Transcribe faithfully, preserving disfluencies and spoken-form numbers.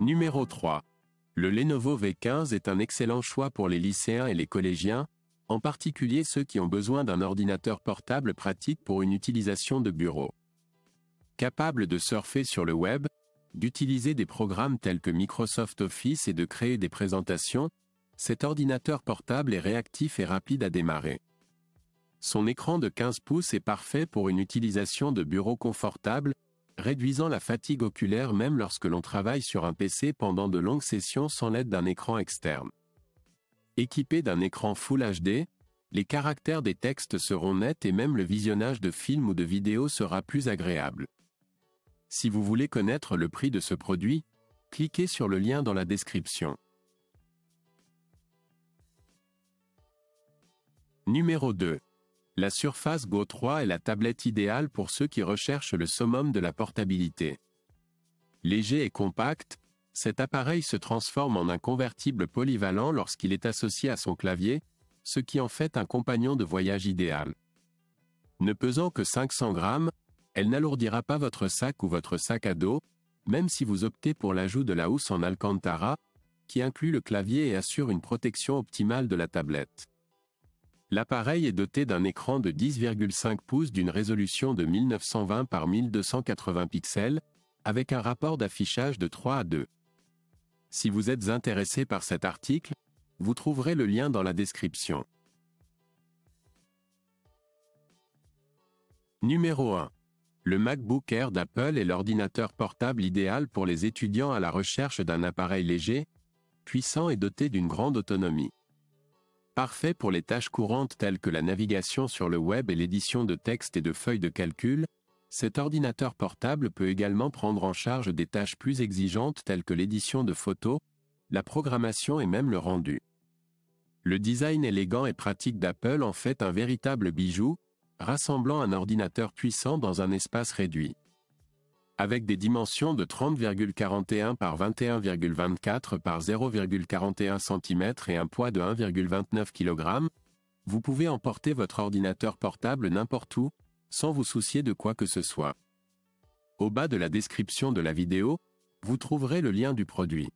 Numéro trois. Le Lenovo V quinze est un excellent choix pour les lycéens et les collégiens, en particulier ceux qui ont besoin d'un ordinateur portable pratique pour une utilisation de bureau. Capable de surfer sur le web, d'utiliser des programmes tels que Microsoft Office et de créer des présentations, cet ordinateur portable est réactif et rapide à démarrer. Son écran de quinze pouces est parfait pour une utilisation de bureau confortable, réduisant la fatigue oculaire même lorsque l'on travaille sur un P C pendant de longues sessions sans l'aide d'un écran externe. Équipé d'un écran Full H D, les caractères des textes seront nets et même le visionnage de films ou de vidéos sera plus agréable. Si vous voulez connaître le prix de ce produit, cliquez sur le lien dans la description. Numéro deux. La Surface Go trois est la tablette idéale pour ceux qui recherchent le summum de la portabilité. Léger et compact, cet appareil se transforme en un convertible polyvalent lorsqu'il est associé à son clavier, ce qui en fait un compagnon de voyage idéal. Ne pesant que cinq cents grammes, elle n'alourdira pas votre sac ou votre sac à dos, même si vous optez pour l'ajout de la housse en Alcantara, qui inclut le clavier et assure une protection optimale de la tablette. L'appareil est doté d'un écran de dix virgule cinq pouces d'une résolution de mille neuf cent vingt par mille deux cent quatre-vingts pixels, avec un rapport d'affichage de trois à deux. Si vous êtes intéressé par cet article, vous trouverez le lien dans la description. Numéro un. Le MacBook Air d'Apple est l'ordinateur portable idéal pour les étudiants à la recherche d'un appareil léger, puissant et doté d'une grande autonomie. Parfait pour les tâches courantes telles que la navigation sur le web et l'édition de textes et de feuilles de calcul, cet ordinateur portable peut également prendre en charge des tâches plus exigeantes telles que l'édition de photos, la programmation et même le rendu. Le design élégant et pratique d'Apple en fait un véritable bijou, rassemblant un ordinateur puissant dans un espace réduit. Avec des dimensions de trente virgule quarante et un par vingt et un virgule vingt-quatre par zéro virgule quarante et un centimètres et un poids de un virgule vingt-neuf kilogramme, vous pouvez emporter votre ordinateur portable n'importe où, sans vous soucier de quoi que ce soit. Au bas de la description de la vidéo, vous trouverez le lien du produit.